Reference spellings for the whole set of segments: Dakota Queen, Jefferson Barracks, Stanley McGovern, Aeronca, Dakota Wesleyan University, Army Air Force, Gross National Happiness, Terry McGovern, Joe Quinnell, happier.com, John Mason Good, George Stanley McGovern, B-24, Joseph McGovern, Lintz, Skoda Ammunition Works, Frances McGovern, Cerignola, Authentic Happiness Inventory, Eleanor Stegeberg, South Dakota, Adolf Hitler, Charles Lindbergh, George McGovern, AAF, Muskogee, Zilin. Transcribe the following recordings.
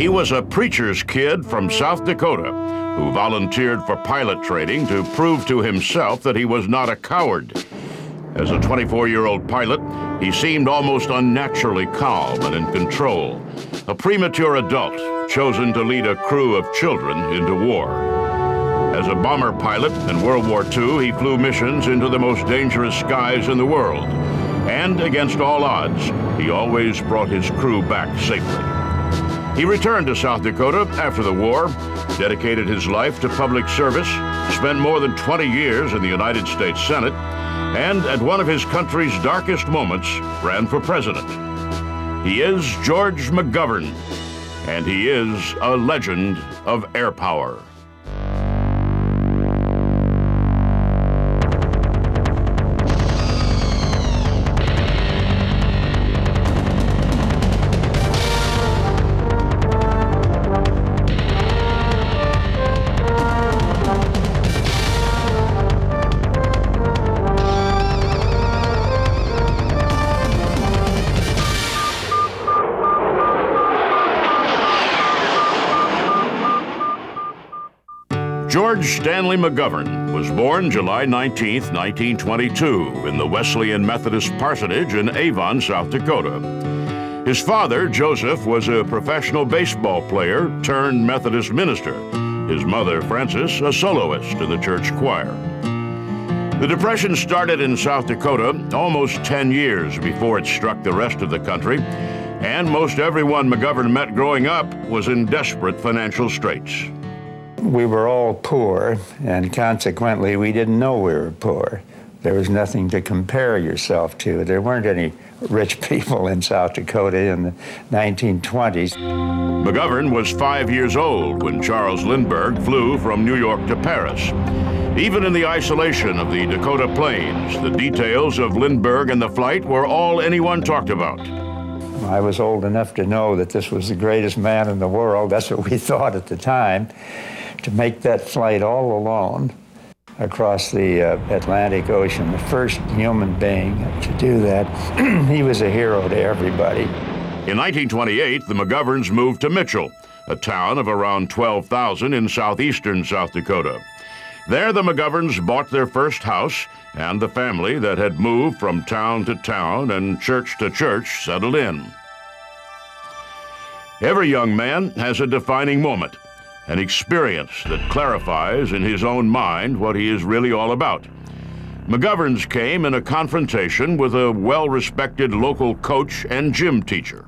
He was a preacher's kid from South Dakota who volunteered for pilot training to prove to himself that he was not a coward. As a 24-year-old pilot, he seemed almost unnaturally calm and in control, a premature adult chosen to lead a crew of children into war. As a bomber pilot in World War II, he flew missions into the most dangerous skies in the world. And against all odds, he always brought his crew back safely. He returned to South Dakota after the war, dedicated his life to public service, spent more than 20 years in the United States Senate, and at one of his country's darkest moments, ran for president. He is George McGovern, and he is a legend of air power. George Stanley McGovern was born July 19, 1922, in the Wesleyan Methodist parsonage in Avon, South Dakota. His father, Joseph, was a professional baseball player turned Methodist minister. His mother, Frances, a soloist in the church choir. The Depression started in South Dakota almost 10 years before it struck the rest of the country, and most everyone McGovern met growing up was in desperate financial straits. We were all poor, and consequently, we didn't know we were poor. There was nothing to compare yourself to. There weren't any rich people in South Dakota in the 1920s. McGovern was 5 years old when Charles Lindbergh flew from New York to Paris. Even in the isolation of the Dakota plains, the details of Lindbergh and the flight were all anyone talked about. I was old enough to know that this was the greatest man in the world. That's what we thought at the time. To make that flight all alone across the Atlantic Ocean, the first human being to do that, he was a hero to everybody. In 1928, the McGoverns moved to Mitchell, a town of around 12,000 in southeastern South Dakota. There, the McGoverns bought their first house, and the family that had moved from town to town and church to church settled in. Every young man has a defining moment, an experience that clarifies in his own mind what he is really all about. McGovern's came in a confrontation with a well-respected local coach and gym teacher.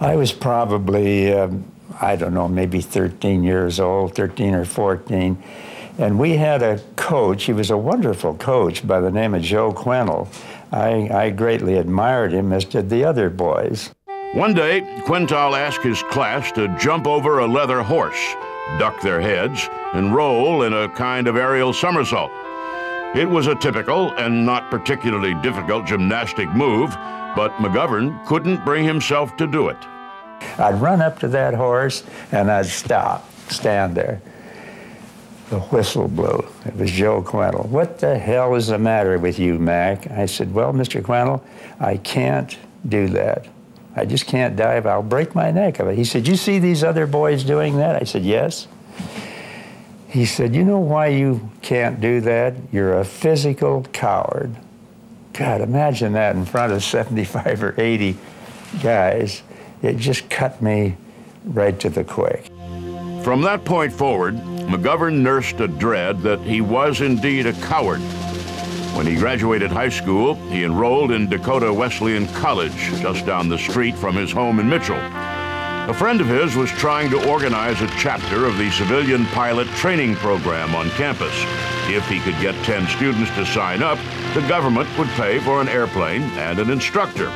I was probably, I don't know, maybe 13 years old, 13 or 14, and we had a coach. He was a wonderful coach by the name of Joe Quinnell. I greatly admired him, as did the other boys. One day, Quintal asked his class to jump over a leather horse, duck their heads, and roll in a kind of aerial somersault. It was a typical and not particularly difficult gymnastic move, but McGovern couldn't bring himself to do it. I'd run up to that horse and I'd stop, stand there. The whistle blew. It was Joe Quinnell. "What the hell is the matter with you, Mac?" I said, "Well, Mr. Quinnell, I can't do that. I just can't dive. I'll break my neck of it." He said, "You see these other boys doing that?" I said, "Yes." He said, "You know why you can't do that? You're a physical coward." God, imagine that in front of 75 or 80 guys. It just cut me right to the quick. From that point forward, McGovern nursed a dread that he was indeed a coward. When he graduated high school, he enrolled in Dakota Wesleyan College, just down the street from his home in Mitchell. A friend of his was trying to organize a chapter of the civilian pilot training program on campus. If he could get 10 students to sign up, the government would pay for an airplane and an instructor.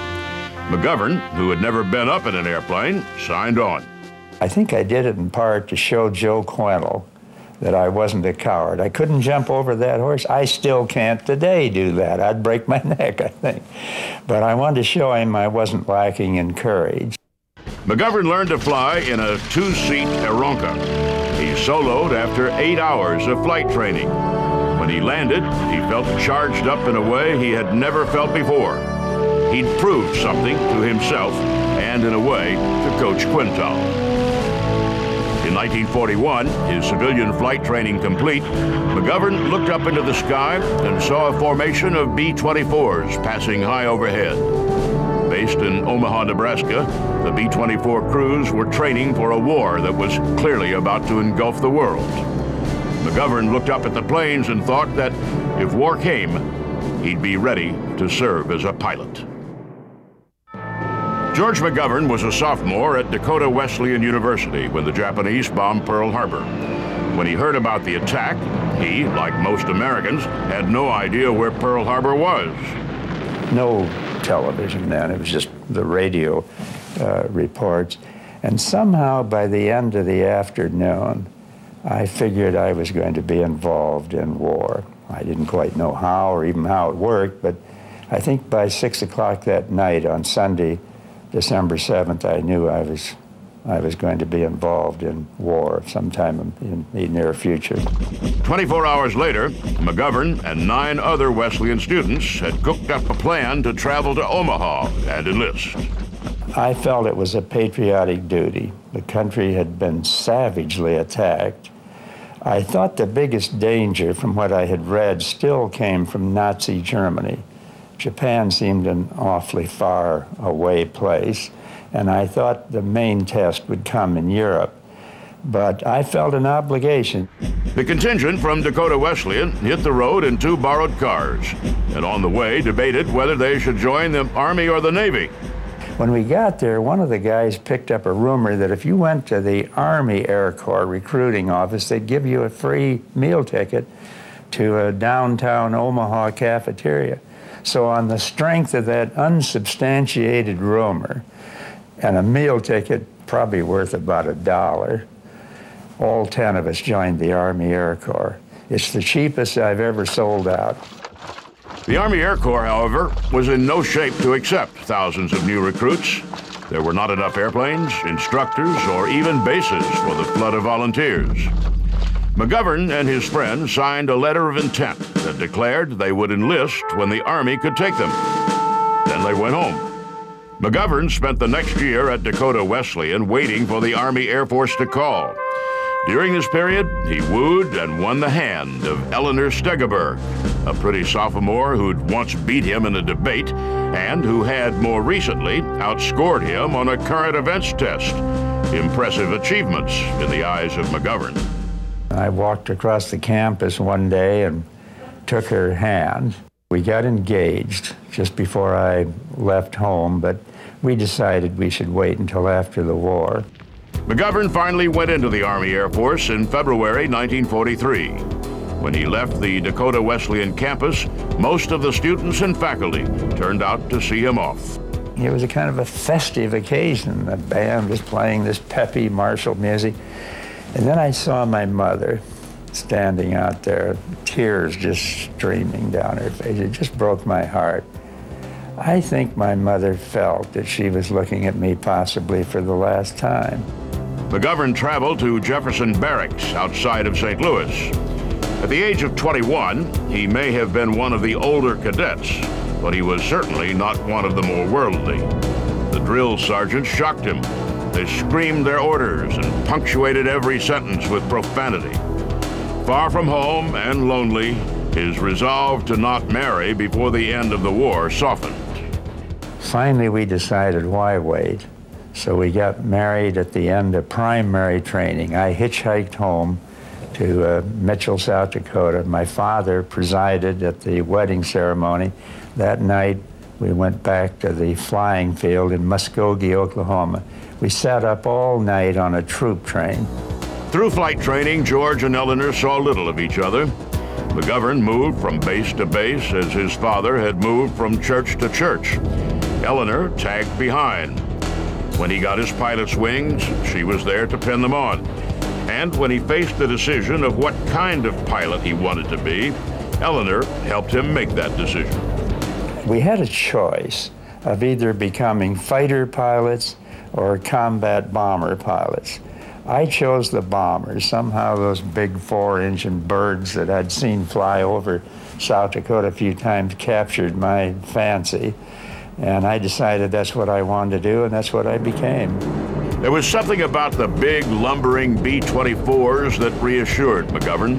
McGovern, who had never been up in an airplane, signed on. I think I did it in part to show Joe Quinnell that I wasn't a coward. I couldn't jump over that horse. I still can't today do that. I'd break my neck, I think. But I wanted to show him I wasn't lacking in courage. McGovern learned to fly in a two-seat Aeronca. He soloed after 8 hours of flight training. When he landed, he felt charged up in a way he had never felt before. He'd proved something to himself and, in a way, to Coach Quintal. 1941, his civilian flight training complete, McGovern looked up into the sky and saw a formation of B-24s passing high overhead. Based in Omaha, Nebraska, the B-24 crews were training for a war that was clearly about to engulf the world. McGovern looked up at the planes and thought that if war came, he'd be ready to serve as a pilot. George McGovern was a sophomore at Dakota Wesleyan University when the Japanese bombed Pearl Harbor. When he heard about the attack, he, like most Americans, had no idea where Pearl Harbor was. No television then, it was just the radio reports. And somehow by the end of the afternoon, I figured I was going to be involved in war. I didn't quite know how or even how it worked, but I think by 6 o'clock that night on Sunday, December 7th, I knew I was going to be involved in war sometime in the near future. 24 hours later, McGovern and 9 other Wesleyan students had cooked up a plan to travel to Omaha and enlist. I felt it was a patriotic duty. The country had been savagely attacked. I thought the biggest danger from what I had read still came from Nazi Germany. Japan seemed an awfully far away place, and I thought the main test would come in Europe, but I felt an obligation. The contingent from Dakota Wesleyan hit the road in 2 borrowed cars, and on the way debated whether they should join the Army or the Navy. When we got there, one of the guys picked up a rumor that if you went to the Army Air Corps recruiting office, they'd give you a free meal ticket to a downtown Omaha cafeteria. So on the strength of that unsubstantiated rumor and a meal ticket probably worth about $1, all 10 of us joined the Army Air Corps. It's the cheapest I've ever sold out. The Army Air Corps, however, was in no shape to accept thousands of new recruits. There were not enough airplanes, instructors, or even bases for the flood of volunteers. McGovern and his friends signed a letter of intent that declared they would enlist when the Army could take them. Then they went home. McGovern spent the next year at Dakota Wesleyan waiting for the Army Air Force to call. During this period, he wooed and won the hand of Eleanor Stegeberg, a pretty sophomore who'd once beat him in a debate and who had more recently outscored him on a current events test. Impressive achievements in the eyes of McGovern. I walked across the campus one day and took her hand. We got engaged just before I left home, but we decided we should wait until after the war. McGovern finally went into the Army Air Force in February 1943. When he left the Dakota Wesleyan campus, most of the students and faculty turned out to see him off. It was a kind of a festive occasion. The band was playing this peppy martial music. And then I saw my mother standing out there, tears just streaming down her face. It just broke my heart. I think my mother felt that she was looking at me possibly for the last time. McGovern traveled to Jefferson Barracks outside of St. Louis. At the age of 21, he may have been one of the older cadets, but he was certainly not one of the more worldly. The drill sergeant shocked him. They screamed their orders and punctuated every sentence with profanity. Far from home and lonely, his resolve to not marry before the end of the war softened. Finally, we decided why wait, so we got married at the end of primary training. I hitchhiked home to Mitchell, South Dakota. My father presided at the wedding ceremony. That night, we went back to the flying field in Muskogee, Oklahoma. We sat up all night on a troop train. Through flight training, George and Eleanor saw little of each other. McGovern moved from base to base as his father had moved from church to church. Eleanor tagged behind. When he got his pilot's wings, she was there to pin them on. And when he faced the decision of what kind of pilot he wanted to be, Eleanor helped him make that decision. We had a choice of either becoming fighter pilots or combat bomber pilots. I chose the bombers. Somehow those big 4-engine birds that I'd seen fly over South Dakota a few times captured my fancy, and I decided that's what I wanted to do, and that's what I became. There was something about the big, lumbering B-24s that reassured McGovern.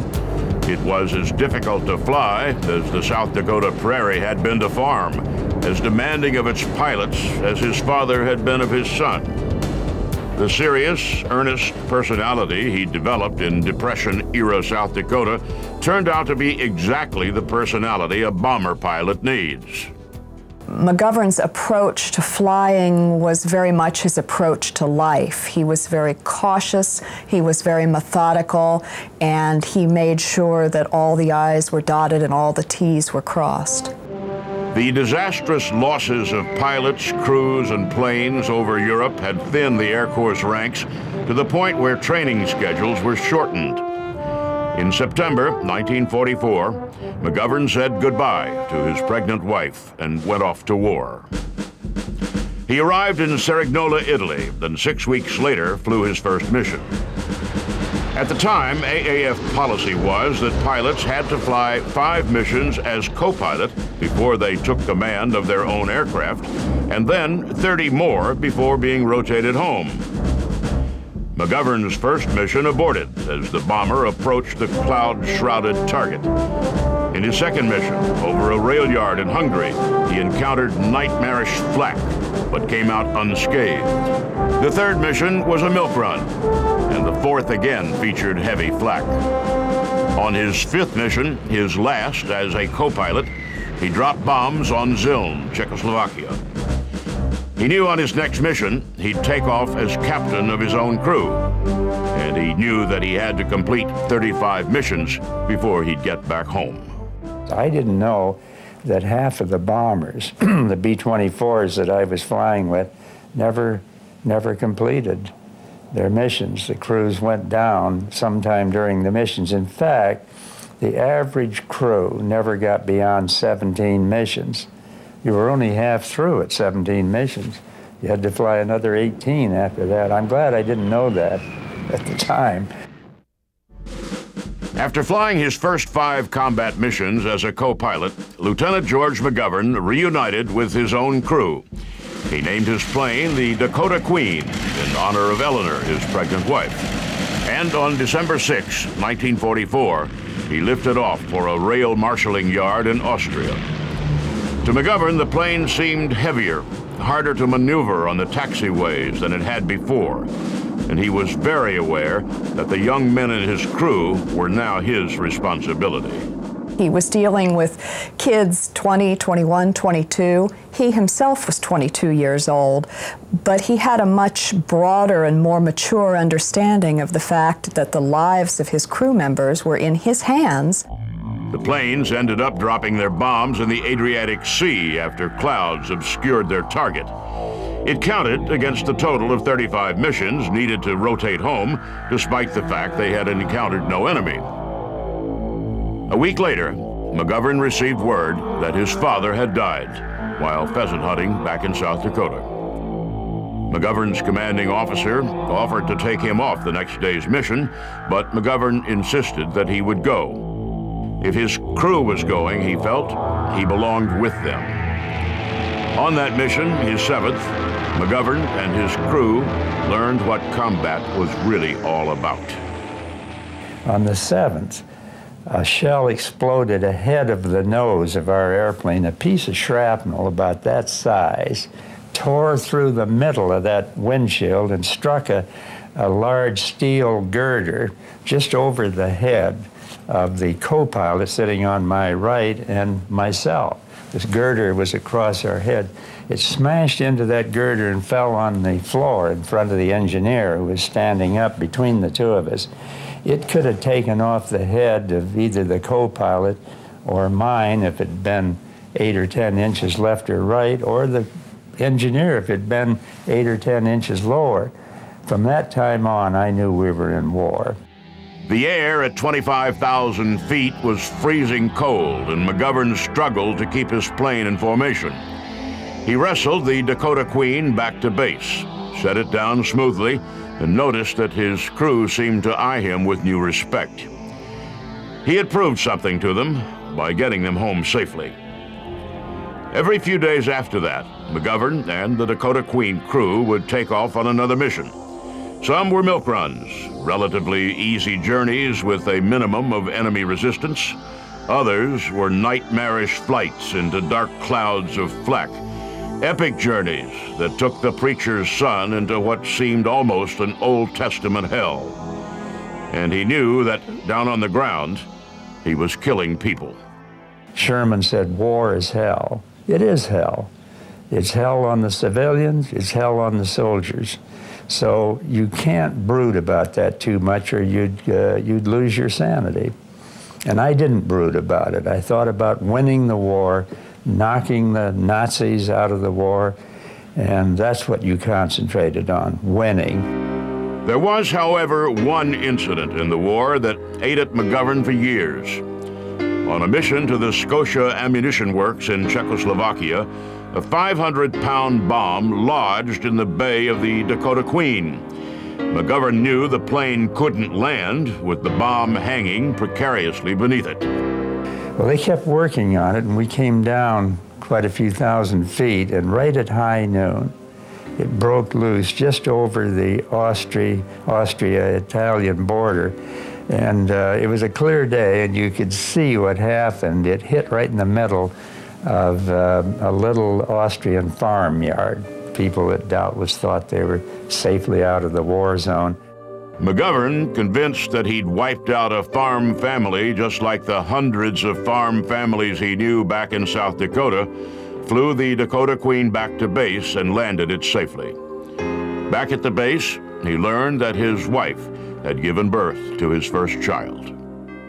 It was as difficult to fly as the South Dakota prairie had been to farm, as demanding of its pilots as his father had been of his son. The serious, earnest personality he developed in Depression-era South Dakota turned out to be exactly the personality a bomber pilot needs. McGovern's approach to flying was very much his approach to life. He was very cautious, he was very methodical, and he made sure that all the I's were dotted and all the T's were crossed. The disastrous losses of pilots, crews, and planes over Europe had thinned the Air Corps ranks to the point where training schedules were shortened. In September 1944, McGovern said goodbye to his pregnant wife and went off to war. He arrived in Cerignola, Italy, then 6 weeks later flew his first mission. At the time, AAF policy was that pilots had to fly 5 missions as co-pilot before they took command of their own aircraft, and then 30 more before being rotated home. McGovern's first mission aborted as the bomber approached the cloud-shrouded target. In his second mission, over a rail yard in Hungary, he encountered nightmarish flak, but came out unscathed. The third mission was a milk run, and the fourth again featured heavy flak. On his fifth mission, his last as a co-pilot, he dropped bombs on Zilin, Czechoslovakia. He knew on his next mission, he'd take off as captain of his own crew, and he knew that he had to complete 35 missions before he'd get back home. I didn't know that half of the bombers, the B-24s that I was flying with, never completed their missions. The crews went down sometime during the missions. In fact, the average crew never got beyond 17 missions. You were only half through at 17 missions. You had to fly another 18 after that. I'm glad I didn't know that at the time. After flying his first 5 combat missions as a co-pilot, Lieutenant George McGovern reunited with his own crew. He named his plane the Dakota Queen in honor of Eleanor, his pregnant wife. And on December 6, 1944, he lifted off for a rail marshalling yard in Austria. To McGovern, the plane seemed heavier, harder to maneuver on the taxiways than it had before, and he was very aware that the young men in his crew were now his responsibility. He was dealing with kids 20, 21, 22. He himself was 22 years old, but he had a much broader and more mature understanding of the fact that the lives of his crew members were in his hands. The planes ended up dropping their bombs in the Adriatic Sea after clouds obscured their target. It counted against the total of 35 missions needed to rotate home, despite the fact they had encountered no enemy. A week later, McGovern received word that his father had died while pheasant hunting back in South Dakota. McGovern's commanding officer offered to take him off the next day's mission, but McGovern insisted that he would go. If his crew was going, he felt, he belonged with them. On that mission, his 7th, McGovern and his crew learned what combat was really all about. On the 7th, a shell exploded ahead of the nose of our airplane. A piece of shrapnel about that size tore through the middle of that windshield and struck a large steel girder just over the head of the co-pilot sitting on my right and myself. This girder was across our head. It smashed into that girder and fell on the floor in front of the engineer who was standing up between the two of us. It could have taken off the head of either the co-pilot or mine if it had been 8 or 10 inches left or right, or the engineer if it had been 8 or 10 inches lower. From that time on, I knew we were in war. The air at 25,000 feet was freezing cold, and McGovern struggled to keep his plane in formation. He wrestled the Dakota Queen back to base, set it down smoothly, and noticed that his crew seemed to eye him with new respect. He had proved something to them by getting them home safely. Every few days after that, McGovern and the Dakota Queen crew would take off on another mission. Some were milk runs, relatively easy journeys with a minimum of enemy resistance. Others were nightmarish flights into dark clouds of flak, epic journeys that took the preacher's son into what seemed almost an Old Testament hell. And he knew that down on the ground, he was killing people. Sherman said, "War is hell." It is hell. It's hell on the civilians, it's hell on the soldiers. So you can't brood about that too much or you'd lose your sanity. And I didn't brood about it. I thought about winning the war, knocking the Nazis out of the war, and that's what you concentrated on, winning. There was, however, one incident in the war that ate at McGovern for years. On a mission to the Skoda Ammunition Works in Czechoslovakia, a 500-pound bomb lodged in the bay of the Dakota Queen. McGovern knew the plane couldn't land with the bomb hanging precariously beneath it. Well, they kept working on it, and we came down quite a few thousand feet, and right at high noon, it broke loose just over the Austria-Italian border. And it was a clear day, and you could see what happened. It hit right in the middle of a little Austrian farmyard. People that doubtless thought they were safely out of the war zone. McGovern, convinced that he'd wiped out a farm family just like the hundreds of farm families he knew back in South Dakota, flew the Dakota Queen back to base and landed it safely. Back at the base, he learned that his wife had given birth to his first child.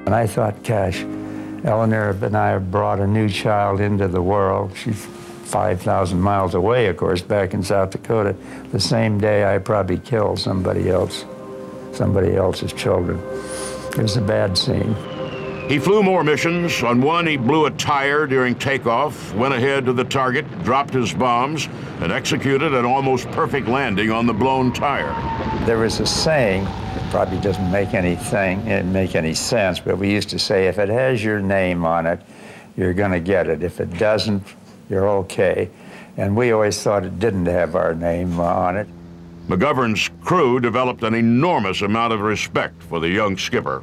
And I thought, gosh, Eleanor and I have brought a new child into the world. She's 5,000 miles away, of course, back in South Dakota. The same day I probably killed somebody else's children. It was a bad scene. He flew more missions. On one, he blew a tire during takeoff, went ahead to the target, dropped his bombs, and executed an almost perfect landing on the blown tire. There was a saying, it probably doesn't make any sense, but we used to say, if it has your name on it, you're gonna get it. If it doesn't, you're okay. And we always thought it didn't have our name on it. McGovern's crew developed an enormous amount of respect for the young skipper.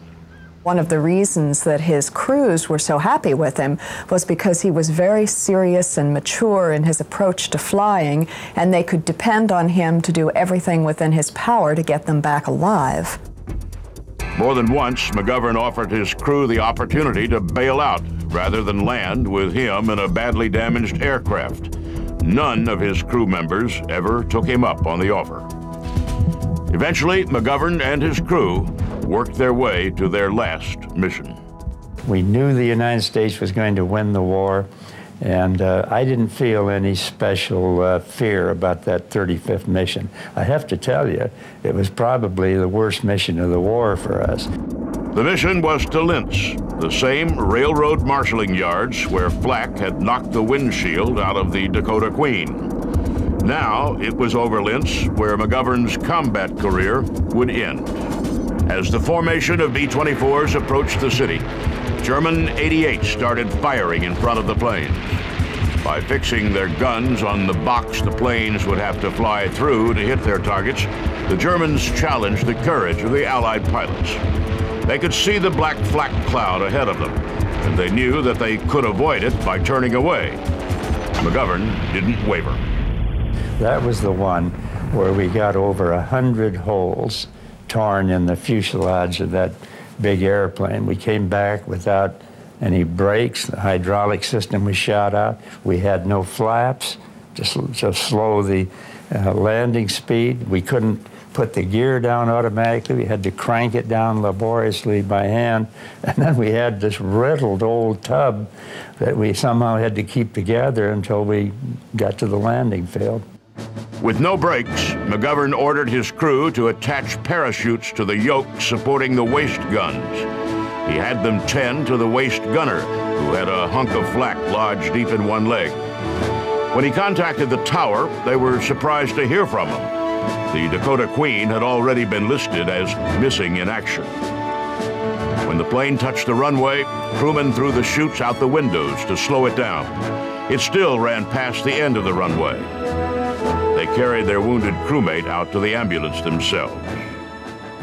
One of the reasons that his crews were so happy with him was because he was very serious and mature in his approach to flying, and they could depend on him to do everything within his power to get them back alive. More than once, McGovern offered his crew the opportunity to bail out rather than land with him in a badly damaged aircraft. None of his crew members ever took him up on the offer. Eventually, McGovern and his crew worked their way to their last mission. We knew the United States was going to win the war, and I didn't feel any special fear about that 35th mission. I have to tell you, it was probably the worst mission of the war for us. The mission was to Lintz, the same railroad marshaling yards where flak had knocked the windshield out of the Dakota Queen. Now it was over Lintz where McGovern's combat career would end. As the formation of B-24s approached the city, German 88s started firing in front of the planes. By fixing their guns on the box the planes would have to fly through to hit their targets, the Germans challenged the courage of the Allied pilots. They could see the black flak cloud ahead of them, and they knew that they could avoid it by turning away. McGovern didn't waver. That was the one where we got over 100 holes torn in the fuselage of that big airplane. We came back without any brakes. The hydraulic system was shot out. We had no flaps to slow the landing speed. We couldn't put the gear down automatically. We had to crank it down laboriously by hand. And then we had this riddled old tub that we somehow had to keep together until we got to the landing field. With no brakes, McGovern ordered his crew to attach parachutes to the yoke supporting the waist guns. He had them tend to the waist gunner, who had a hunk of flak lodged deep in one leg. When he contacted the tower, they were surprised to hear from him. The Dakota Queen had already been listed as missing in action. When the plane touched the runway, crewmen threw the chutes out the windows to slow it down. It still ran past the end of the runway. They carried their wounded crewmate out to the ambulance themselves.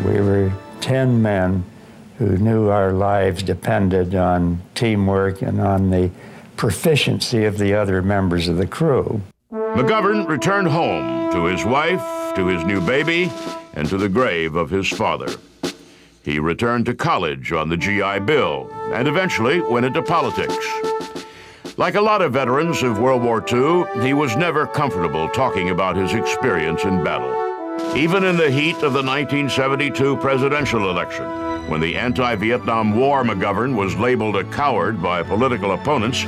We were 10 men who knew our lives depended on teamwork and on the proficiency of the other members of the crew. McGovern returned home to his wife, to his new baby, and to the grave of his father. He returned to college on the GI Bill and eventually went into politics. Like a lot of veterans of World War II, he was never comfortable talking about his experience in battle. Even in the heat of the 1972 presidential election, when the anti-Vietnam War McGovern was labeled a coward by political opponents,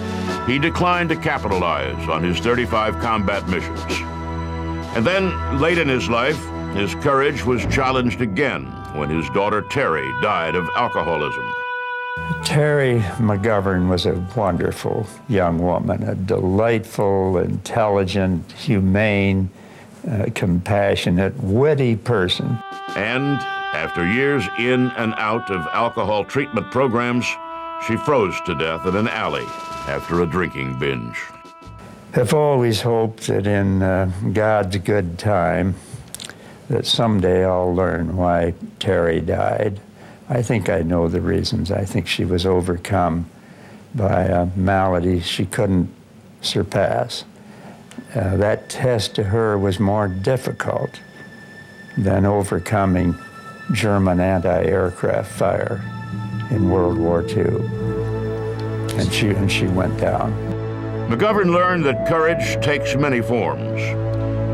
he declined to capitalize on his 35 combat missions. And then, late in his life, his courage was challenged again when his daughter Terry died of alcoholism. Terry McGovern was a wonderful young woman, a delightful, intelligent, humane, compassionate, witty person. And after years in and out of alcohol treatment programs, she froze to death in an alley after a drinking binge. I've always hoped that in God's good time, that someday I'll learn why Terry died. I think I know the reasons. I think she was overcome by a malady she couldn't surpass. That test to her was more difficult than overcoming German anti-aircraft fire in World War II. And she went down. McGovern learned that courage takes many forms.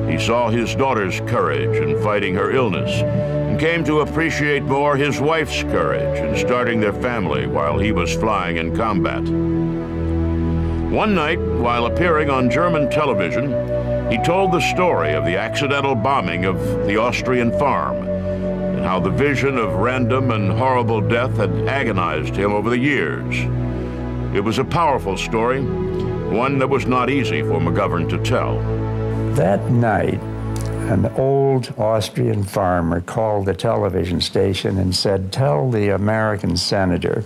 He saw his daughter's courage in fighting her illness and came to appreciate more his wife's courage in starting their family while he was flying in combat. One night, while appearing on German television, he told the story of the accidental bombing of the Austrian farm and how the vision of random and horrible death had agonized him over the years. It was a powerful story, one that was not easy for McGovern to tell. That night, an old Austrian farmer called the television station and said, "Tell the American senator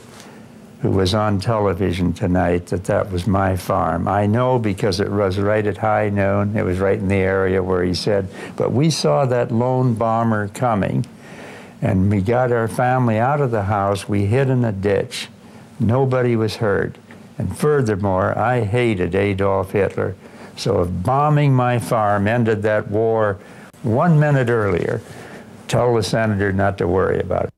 who was on television tonight that that was my farm. I know because it was right at high noon. It was right in the area where he said, but we saw that lone bomber coming, and we got our family out of the house. We hid in a ditch. Nobody was hurt. And furthermore, I hated Adolf Hitler. So if bombing my farm ended that war 1 minute earlier, tell the senator not to worry about it."